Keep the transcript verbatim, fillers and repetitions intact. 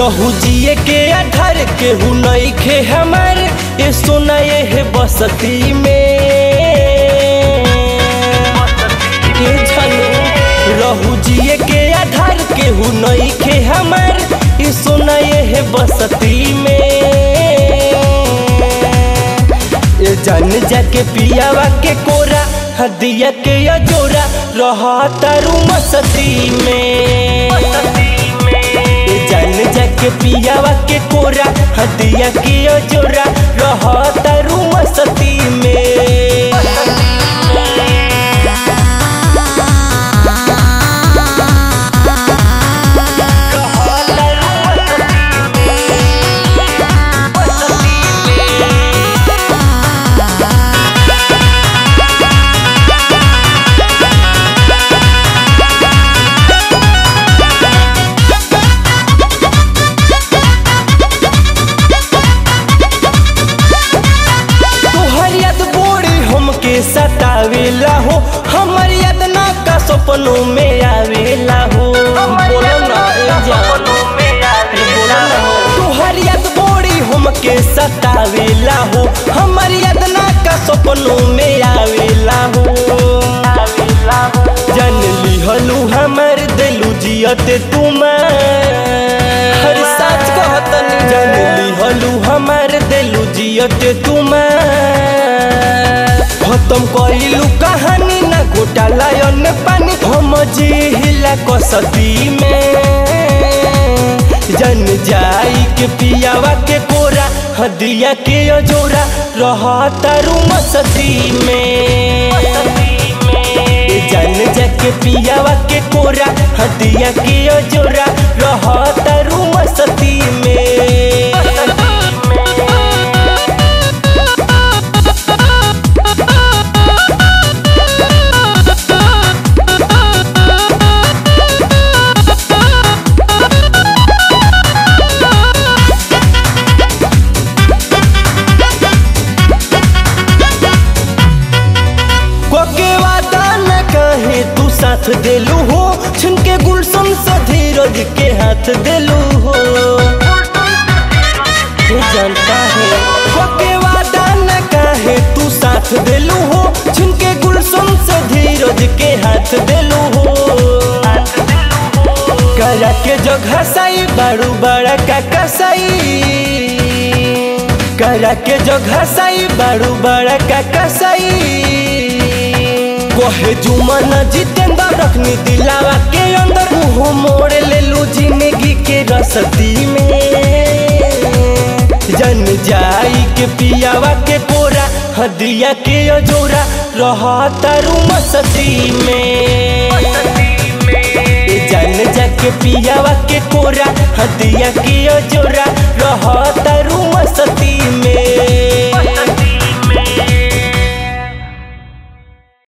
रहू जिये के अधर के हु नई खे हमर ये सोना ये है बसती में रहू जिये के अधर के हु नई खे हमर ये सोना ये है बसती में ये जान जाके पियावा के कोरा हदिया के अजोरा रहा तारू मस्ती में के पियावा के कोरा हदिया के अजोरा रहा तारू मस्ती में। सतावेला हो हमार यातना का सपनों में आवेला हो बोलो ना सपनों में आवेला हो तुहार याद बोड़ी हमके सतावेला हो हमार यातना का सपनों में आवेला हो आवेला हो जान लिहलू हमर दिलू जियते तुम्हार हर साच कहतन जान लिहलू हमर दिलू जियते तुम्हार खत्म कइलू कहानी ना घोटाला अन पानी हम जिहिला कसती में जन जाई के पियावा के कोरा हदिया के अजोरा रहा तारू मस्ती में जन जाके पियावा के कोरा हदिया के अजोरा रहा तारू मस्ती में। साथ देलू हो छुनके गुलशन से धीरज के हाथ देलू हो तू जानता है कोके वादा न काहे तू साथ देलू हो छुनके गुलशन से धीरज के हाथ देलू हो करा के जगह साई बारू बड़ा काका साई करा के जगह साई बारू बड़ा काका साई कहे जुमन जितेंद्र रखनी दिलावा के अंदर मुँह मोड़ ले लू जिंदगी के रसती में जन जाई के पियावा के कोरा हदिया के अजोरा रहा तारू मस्ती में जन जाके पियावा के कोरा हदिया के अजोरा रहा तारू मस्ती में।